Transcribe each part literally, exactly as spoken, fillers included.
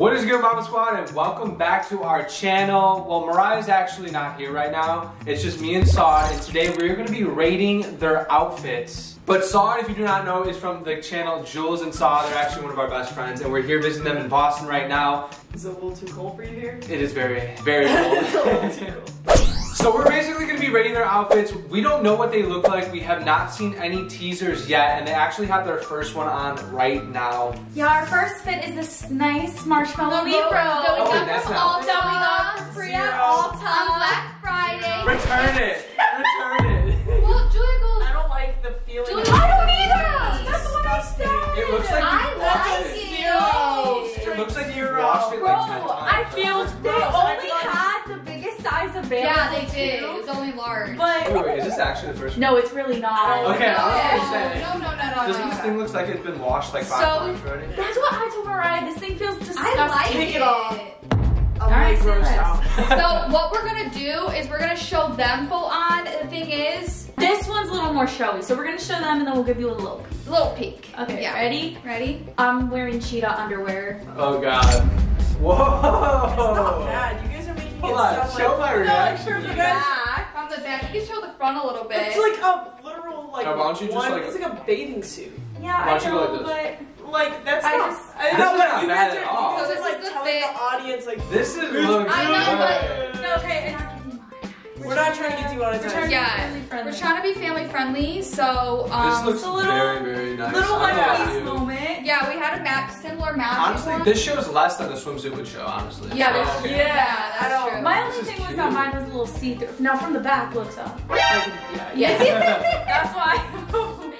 What is good, Mama Squad, and welcome back to our channel. Well, Mariah's actually not here right now. It's just me and Saad, and today we're gonna be rating their outfits. But Saad, if you do not know, is from the channel Jules and Saad. They're actually one of our best friends, and we're here visiting them in Boston right now. Is it a little too cold for you here? It is very, very cold. It's a little too cold. So we're basically going to be rating their outfits. We don't know what they look like. We have not seen any teasers yet, and they actually have their first one on right now. Yeah, our first fit is this nice marshmallow April that we got oh, from Ulta. That we got free at Ulta on Black Friday. Return it. Return it. Well, Julia goes. I don't like the feeling. Julia, I don't either. That's what I said. It looks like I like it. Zero. It looks like you washed it like ten times. I feel they only had the biggest size available. Yeah, they did. It was only large. But wait, wait, is this actually the first one? No, it's really not. Okay, no, I was gonna say. No, no, no, no. Doesn't no, this no. thing looks like it's been washed like five so, times already? That's what I told Mariah. This thing feels disgusting. I like Take it. it off. Oh, Alright, so what we're gonna do is we're gonna show them full on. The thing is, this one's a little more showy, so we're gonna show them and then we'll give you a little peek. Little peek. Okay, yeah. Ready? Ready? I'm wearing cheetah underwear. Oh god. Whoa! It's not bad. You guys are making Hold it on, sound show like, my reaction. No, sure, you guys. Back, on the back, you can show the front a little bit. It's like a literal like. Now, why don't you one, just like? It's like a bathing suit. Yeah, why don't I know, you go like this? But like that's I not, just, I know, but you guys are, all. You guys are like telling fit. the audience like this is looking good. I know, but no, okay, it's, we're, we're not trying to get you out of time. Yeah, we're trying to be family friendly, so um, this looks it's a little, very, very nice. Little one piece moment. Yeah, we had a map, similar match. Honestly, one. This shows less than the swimsuit would show. Honestly, yeah, so, yeah, yeah, that's true. My only thing was that mine was a little see-through. Now from the back looks up. Yeah, yeah, that's why.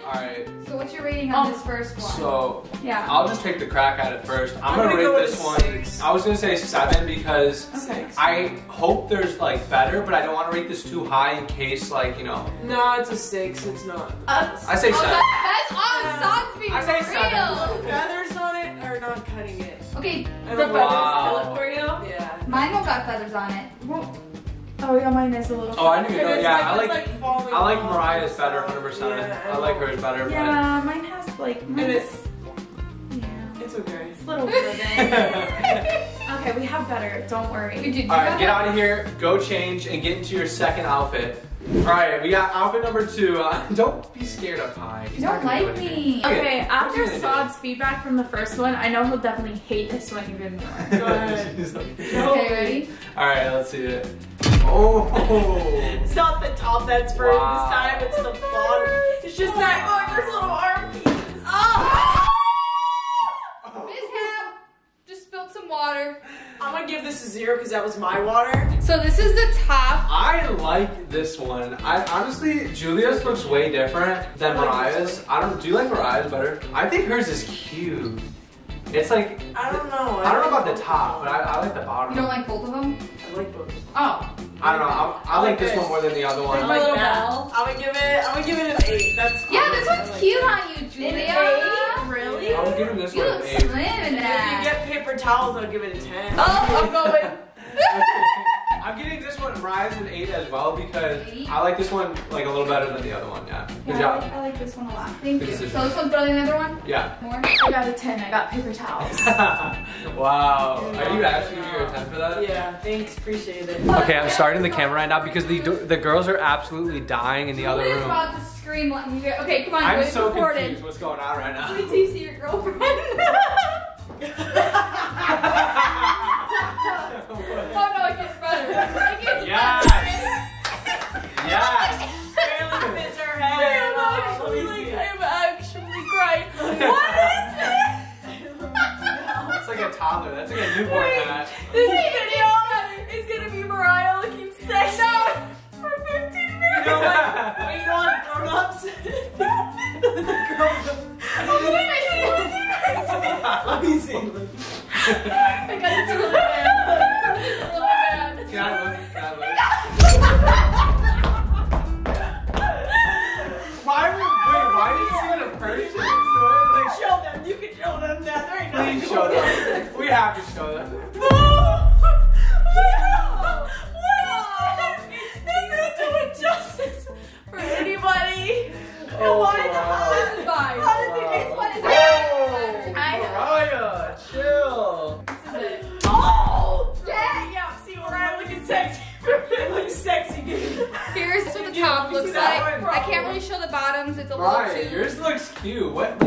Alright. So what's your rating on um, this first one? So, yeah. I'll just take the crack at it first. I'm, I'm gonna, gonna rate go this one. Six. I was gonna say seven because six. I hope there's like better, but I don't want to rate this too high in case like, you know. No, it's a six. It's not. Uh, I say oh, seven. That's on yeah. socks being I say real. Seven. Feathers on it are not cutting it. Okay. The feathers wow. for you? Yeah. Mine don't got feathers on it. Well, oh yeah, mine is a little. Oh, I knew that. It's yeah, like, I like, like I like Mariah's better, one hundred percent. Yeah, I like hers better. Yeah, but mine has like. Mine and it's. Yeah, it's okay. It's a little bit. Okay, we have better. Don't worry. We do. All right, get out of here. Go change and get into your second outfit. All right, we got outfit number two. Uh, don't be scared up high. He's you don't like do me. Okay, okay after Saad's feedback from the first one, I know he'll definitely hate this one even more. Go ahead. Okay, no. Ready? All right, let's see it. Oh! It's not the top that's for wow. this time, it's the bottom. It's just oh, that, oh, there's little arm pieces. Oh! Oh. Mishap! Just spilled some water. I'm gonna give this a zero because that was my water. So this is the top. I like this one. I honestly, Julia's looks way different than I like Mariah's. I don't, do you like Mariah's better? I think hers is cute. It's like, I don't know. I, I don't know about the top, but I, I like the bottom. You don't like both of them? I like both of them. Oh. I don't know. I, I, I like, like this one more than the other one. I like that. I'm gonna give it. I'm gonna give it an eight. That's yeah. This one's like cute on you, Julia. An eight? Really? I'm giving this you one an eight. You look slim in that. If you get paper towels, I'll give it a ten. Oh, I'm going. I'm getting this one Rise an eight as well because eight? I like this one like a little better than the other one. Yeah. Good yeah, job. I like, I like this one a lot. Thank Good you. Decision. So this one, throw the other one. Yeah. More. I got a ten. I got paper towels. Wow. Yeah. Are you actually giving her a ten for that? Yeah. Thanks. Appreciate it. Okay, I'm starting the camera right now because the the girls are absolutely dying in the Julia's other room. About to scream. Let me get, okay, come on. I'm so recorded. confused. What's going on right now? Wait till you see your girlfriend. Oh no, it gets better. It gets yes. better. Yes. Barely fits her head. I'm actually, like, I'm actually crying. What is this? It's like a toddler. That's like a newborn hat. This video is gonna be Mariah looking sexy for fifteen minutes. You know what? Wait on grown-ups. Let me see. Let me see. I got this little bad. Can I look? Can I look? Why would, wait, why did you even approach it? Like, show them, you can show them that. There ain't nothing. Please show them. We have to show them. No! Wow! Wow! This isn't doing justice for anybody. Oh, why the hell is this? How did they get one? Is it? Mariah, chill. This is it. bottoms. It's a right. little too. Yours looks cute. What?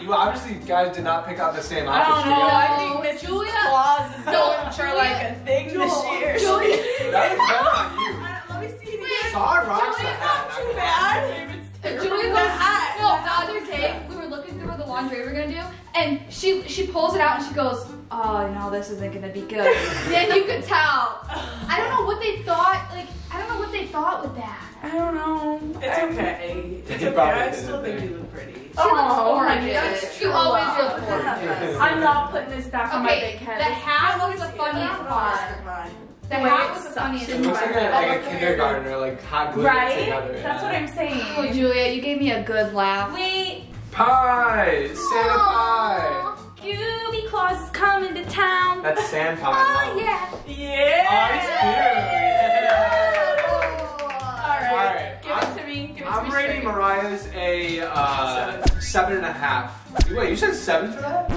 You obviously guys did not pick out the same outfits. I don't know. I think Miss Julia claws is going for like a thing Jules. This year. Julia. That's not you. I don't, let me see. Wait, Saw rocks Julia's not too bad. Julia goes hat. No, the other day we were looking through the laundry we were gonna do, and she she pulls it out and she goes, oh, you know, this isn't gonna be good. Then you could tell. I don't know what they thought. Like I don't know what they thought with that. I don't know. It's okay. It's okay. I still think you look pretty. She oh, looks gorgeous. You always look gorgeous. I'm not putting this back okay, on my big head. The hat was the funniest part. The hat was the funniest part. It looks like a, like a kindergartner, like hot glue right? together. Right? That's yeah. what I'm saying. Oh, Julia, you gave me a good laugh. Wait. Pie. Santa pie. Goobie Claus is coming to town. That's Santa pie. Oh, no. yeah. Yeah. Oh, he's cute. Yeah. All right. All right. Give it to me. Give it to me. I'm rating Mariah's a uh, seven. seven and a half. Wait, you said seven for that?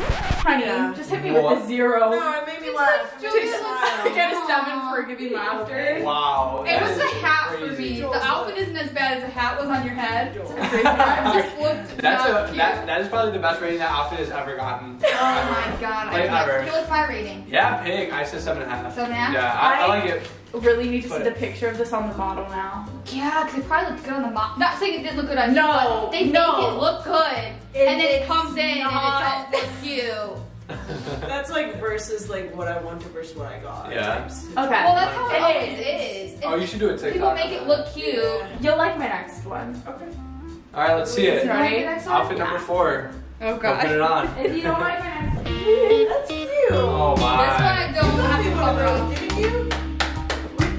Honey, yeah. just hit me what? with a zero. No, it made me laugh. I got a seven for giving laughter. Wow. It was the hat crazy. for me. The outfit isn't as bad as the hat was on your head. Just looked That's a, cute. That, that is probably the best rating that outfit has ever gotten. Oh ever. my god. Like, I ever. It was my rating. Yeah, pig. I said seven and a half. Seven and a half? Yeah, I, I like it. Really need to Put see it. the picture of this on the model now. Yeah, because it probably looked good on the model. Not saying it didn't look good on you, no, but they no. make it look good. It and then it comes in not. and it don't look cute. That's like versus like what I wanted versus what I got. Yeah. Okay. Well, that's how it always is. is. Oh, you should do a TikTok. People make it look cute. Yeah. You'll like my next one. Okay. All right, let's see it. Right? Outfit yeah. number four. Oh god. Put it on. If you don't like my next one, that's cute. Oh my. This one I don't have to cover up. Didn't you?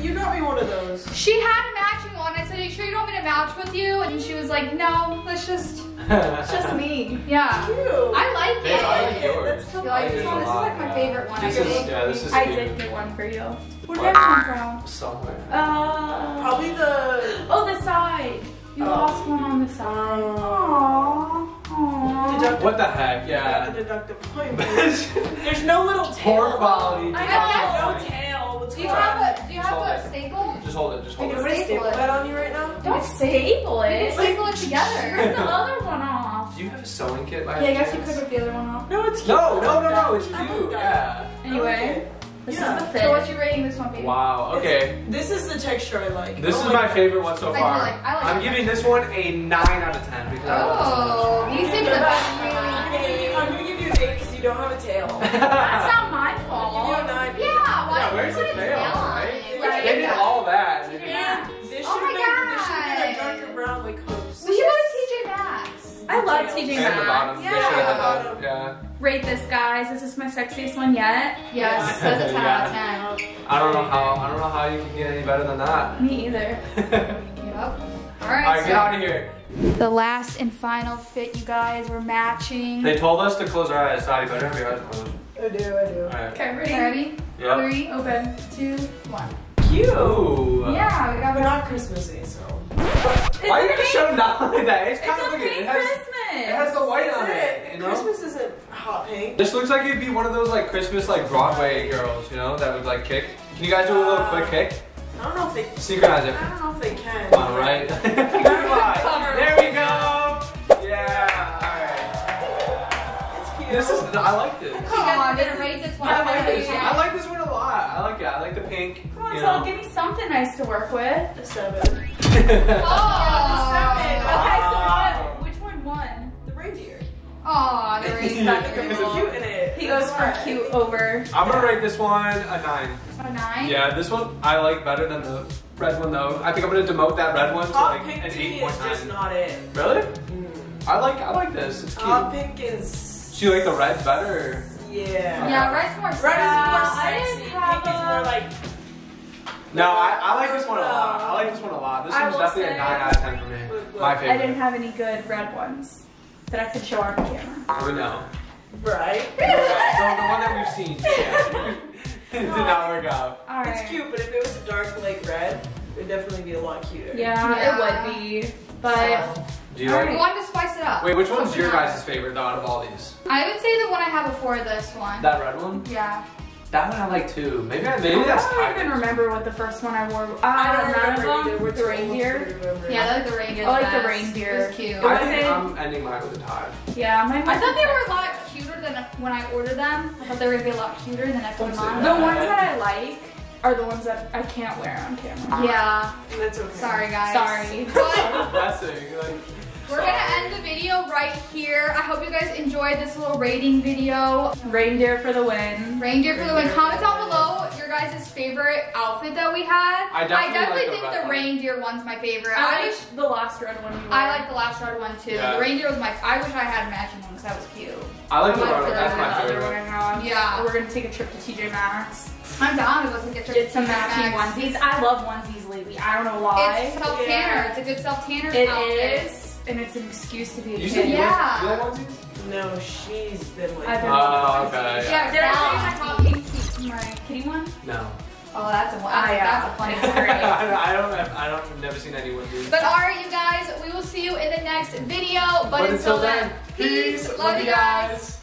You got me one of those. She had a matching one. I said, "Are you sure you don't want me to match with you?" And she was like, "No, let's just." It's just me. Yeah. Cute. I like it. Yeah, I like yours. That's so like this one. This is like my yeah. favorite one. This I is, yeah, this is I cute. did get one for you. Where did that come from? Somewhere. Uh, Probably the... Oh, the side. You uh, lost one on the side. Aww. Aww. Deductive. What the heck? Yeah. Deductive point. There's no little tail. Poor quality. I have no tail. What's do you have a, do you have a staple? Just hold it. Just hold it. Can you staple that on you right now? Don't staple it. Staple it together. Rip the other one off. Do you have a sewing kit by Yeah, I guess you could rip the other one off. No, it's cute. No, no, no, no. It's cute. Yeah. Anyway, this yeah. is the fit. So what's your rating this one, baby? Wow, okay. It's, this is the texture I like. This oh is my, my favorite one so I far. Like, I like I'm giving this one a nine out of ten. Because oh, I these things are the best rating. I'm going to give you an eight because you don't have a tail. That's not my fault. You have a nine. Yeah, why yeah, where's the tail? Right? Like, they did all that. Yeah. This oh my god. This should be like darker brown, like hoops. We should go to T J Maxx. I love T J Maxx. Yeah. yeah. Rate this, guys. Is this my sexiest one yet? Yes. That's a ten yeah. out of ten. I don't know how. I don't know how you can get any better than that. Me either. Yep. All right. All right. So get out of here. The last and final fit, you guys. We're matching. They told us to close our eyes. Sorry, better have your eyes closed. I do. I do. All right. Okay. Ready? Ready? Yep. Three. Open. Two. One. Cute. Yeah, we got We're not Christmassy, so. Why are you gonna show not like that? It's kind it's of like it has Christmas. It has the white it's on it. it you know? Christmas isn't hot pink. This looks like it'd be one of those like Christmas like Broadway girls, you know, that would like kick. Can you guys do a little uh, quick kick? I don't know if they synchronize it. I don't know if they can. All right. There we go. Yeah. All right. It's cute. This is. I like this. Come on, I'm gonna rate this one. I like this. I like this one a lot. I like it. I like the pink. You know. So give me something nice to work with. The seven. oh, yeah, the seven. Wow. Okay, so what? Which one won? The reindeer. Aw, the reindeer. Got the cute in it. He goes for cute over. I'm gonna rate this one a nine. A nine? Yeah, this one I like better than the red one though. I think I'm gonna demote that red one to like an eight point nine. Pink is just not it. Really? Mm. I like I like this. It's cute. Hot pink is. Do you like the red better? Yeah. Yeah, red's more. Red is more sexy. Pink is more like. No, I, I like this one a lot. I like this one a lot. This one's definitely a nine out of ten for me. My favorite. I didn't have any good red ones that I could show on camera. Oh, no. Right? No, the one that we've seen. Yeah. It did not work out. All right. It's cute, but if it was a dark, like, red, it would definitely be a lot cuter. Yeah, yeah. It would be. But... So. Do you like? We wanted to spice it up. Wait, which one's your guys' favorite, though, out of all these? I would say the one I have before this one. That red one? Yeah. That one I like too. Maybe I maybe I that's. I don't even remember what the first one I wore. Uh, I don't none remember of them. The reindeer. Yeah, I like the reindeer. I like the reindeer. It was cute. I think I'm ending mine with a tie. Yeah, mine. I thought they were a lot cuter than when I ordered them. I thought they were gonna be a lot cuter than I put them on. The ones that I like are the ones that I can't wear on camera. Yeah. That's okay. Sorry guys. Sorry. But blessing, like, we're sorry. Gonna end the video right here. I hope you guys enjoyed this little rating video. Reindeer for the win. Reindeer for the win. Comment down below your guys' favorite outfit that we had. I definitely, I definitely like think the, the reindeer one's my favorite. I, I wish the last red one. I like the last red one too. Yeah. The reindeer was my, I wish I had a matching one because that was cute. I like the red one, that's my favorite. Yeah. We're gonna take a trip to T J Maxx. I'm down to go and get your get some matching onesies. I love onesies lately. I don't know why. It's self-tanner. Yeah. It's a good self-tanner outfit. It outfit. is. And it's an excuse to be a you kid. Yeah. You like onesies? No, she's been like I've been Oh, okay. Yeah, did I say my kitty, my kitty one? No. Oh, that's a, that's, oh, yeah. that's a funny story. I don't have, I don't, I've never seen anyone do that. But all right, you guys, we will see you in the next video. But, but until, until then, peace. Love you guys.